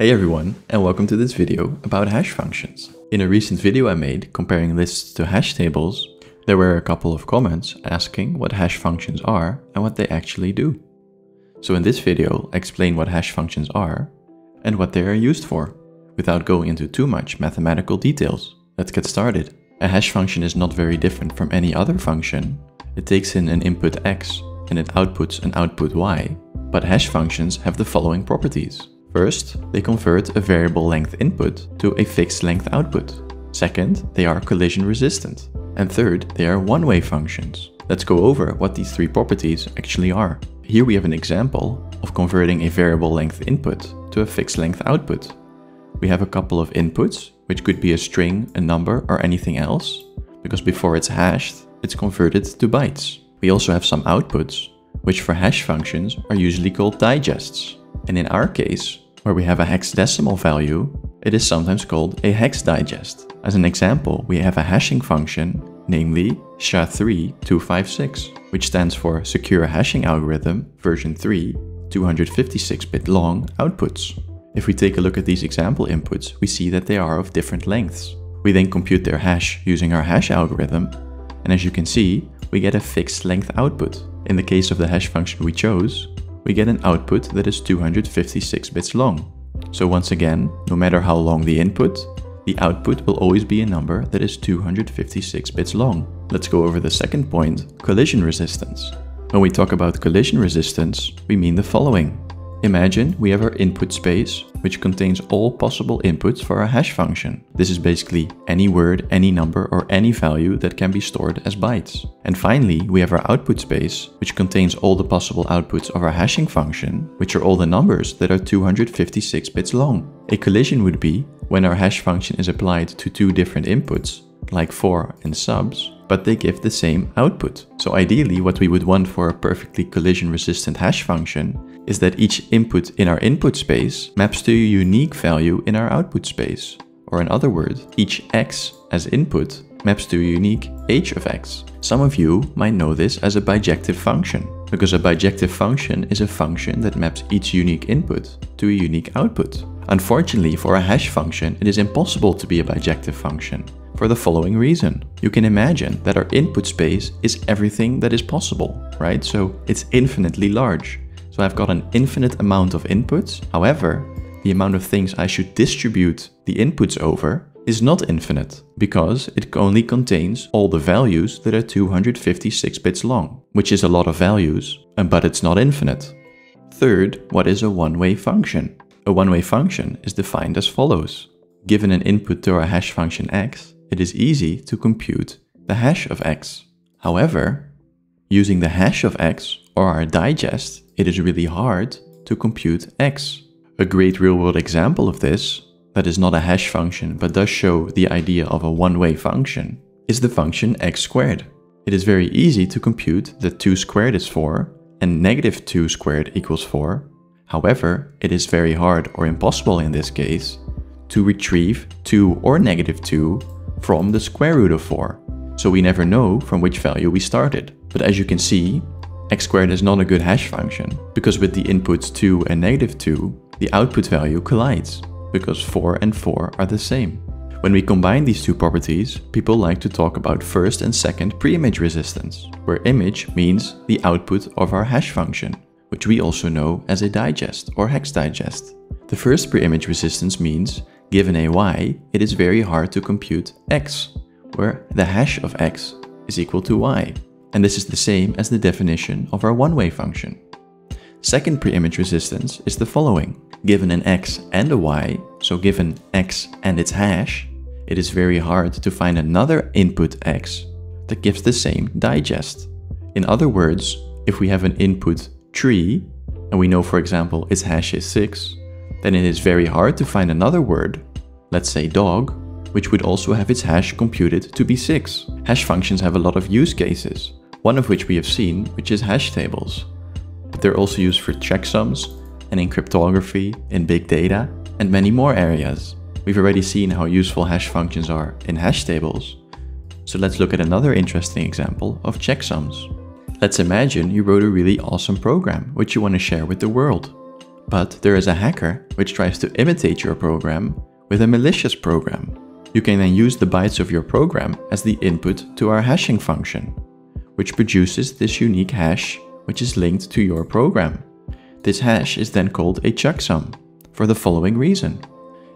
Hey everyone, and welcome to this video about hash functions. In a recent video I made comparing lists to hash tables, there were a couple of comments asking what hash functions are and what they actually do. So in this video, I explain what hash functions are and what they are used for, without going into too much mathematical details. Let's get started. A hash function is not very different from any other function. It takes in an input x and it outputs an output y. But hash functions have the following properties. First, they convert a variable length input to a fixed length output. Second, they are collision resistant. And third, they are one-way functions. Let's go over what these three properties actually are. Here we have an example of converting a variable length input to a fixed length output. We have a couple of inputs, which could be a string, a number, or anything else, because before it's hashed, it's converted to bytes. We also have some outputs, which for hash functions are usually called digests. And in our case, where we have a hexadecimal value, it is sometimes called a hex digest. As an example, we have a hashing function, namely SHA-3-256, which stands for Secure Hashing Algorithm version 3, 256-bit long outputs. If we take a look at these example inputs, we see that they are of different lengths. We then compute their hash using our hash algorithm, and as you can see, we get a fixed length output. In the case of the hash function we chose, we get an output that is 256 bits long. So once again, no matter how long the input, the output will always be a number that is 256 bits long. Let's go over the second point, collision resistance. When we talk about collision resistance, we mean the following. Imagine we have our input space, which contains all possible inputs for our hash function. This is basically any word, any number, or any value that can be stored as bytes. And finally, we have our output space, which contains all the possible outputs of our hashing function, which are all the numbers that are 256 bits long. A collision would be when our hash function is applied to two different inputs, like for and subs, but they give the same output. So ideally, what we would want for a perfectly collision-resistant hash function is that each input in our input space maps to a unique value in our output space. Or in other words, each x as input maps to a unique h of x. Some of you might know this as a bijective function, because a bijective function is a function that maps each unique input to a unique output. Unfortunately, for a hash function, it is impossible to be a bijective function, for the following reason. You can imagine that our input space is everything that is possible, right? So it's infinitely large. So I've got an infinite amount of inputs. However, the amount of things I should distribute the inputs over is not infinite, because it only contains all the values that are 256 bits long, which is a lot of values, but it's not infinite. Third, what is a one-way function? A one-way function is defined as follows. Given an input to our hash function x, it is easy to compute the hash of x. However, using the hash of x or our digest, it is really hard to compute x. A great real-world example of this, that is not a hash function but does show the idea of a one-way function, is the function x squared. It is very easy to compute that 2 squared is 4 and negative 2 squared equals 4. However, it is very hard or impossible in this case to retrieve 2 or negative 2 from the square root of 4. So we never know from which value we started. But as you can see, x squared is not a good hash function, because with the inputs 2 and negative 2, the output value collides, because 4 and 4 are the same. When we combine these two properties, people like to talk about first and second pre-image resistance, where image means the output of our hash function, which we also know as a digest or hex digest. The first pre-image resistance means given a y, it is very hard to compute x, where the hash of x is equal to y. And this is the same as the definition of our one-way function. Second pre-image resistance is the following. Given an x and a y, so given x and its hash, it is very hard to find another input x that gives the same digest. In other words, if we have an input tree, and we know, for example, its hash is 6, then it is very hard to find another word, let's say dog, which would also have its hash computed to be 6. Hash functions have a lot of use cases, one of which we have seen, which is hash tables. But they're also used for checksums, and in cryptography, in big data, and many more areas. We've already seen how useful hash functions are in hash tables. So let's look at another interesting example of checksums. Let's imagine you wrote a really awesome program, which you want to share with the world. But there is a hacker which tries to imitate your program with a malicious program. You can then use the bytes of your program as the input to our hashing function, which produces this unique hash which is linked to your program. This hash is then called a checksum for the following reason.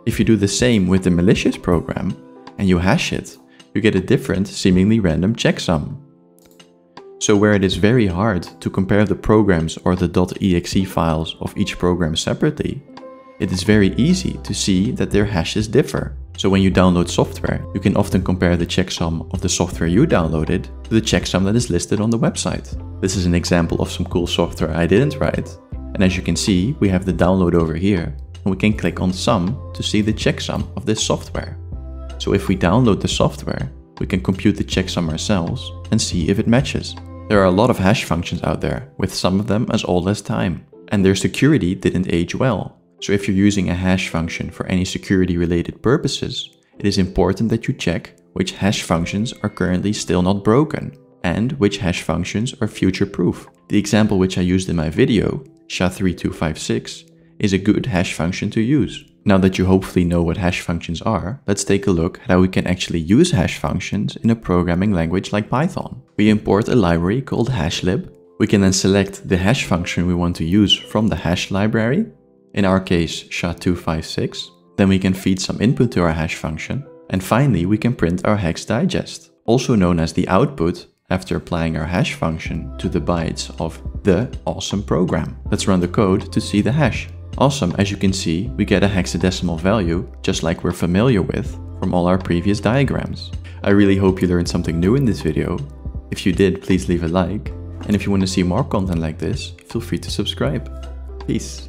If you do the same with the malicious program and you hash it, you get a different, seemingly random checksum. So where it is very hard to compare the programs or the .exe files of each program separately, it is very easy to see that their hashes differ. So when you download software, you can often compare the checksum of the software you downloaded to the checksum that is listed on the website. This is an example of some cool software I didn't write. And as you can see, we have the download over here, and we can click on sum to see the checksum of this software. So if we download the software, we can compute the checksum ourselves and see if it matches. There are a lot of hash functions out there, with some of them as old as time, and their security didn't age well. So if you're using a hash function for any security related purposes, it is important that you check which hash functions are currently still not broken and which hash functions are future proof. The example which I used in my video, SHA-3-256, is a good hash function to use. Now that you hopefully know what hash functions are, let's take a look at how we can actually use hash functions in a programming language like Python. We import a library called hashlib. We can then select the hash function we want to use from the hash library, in our case SHA-256. Then we can feed some input to our hash function. And finally, we can print our hex digest, also known as the output, after applying our hash function to the bytes of the awesome program. Let's run the code to see the hash. Awesome, as you can see, we get a hexadecimal value, just like we're familiar with from all our previous diagrams. I really hope you learned something new in this video. If you did, please leave a like. And if you want to see more content like this, feel free to subscribe. Peace.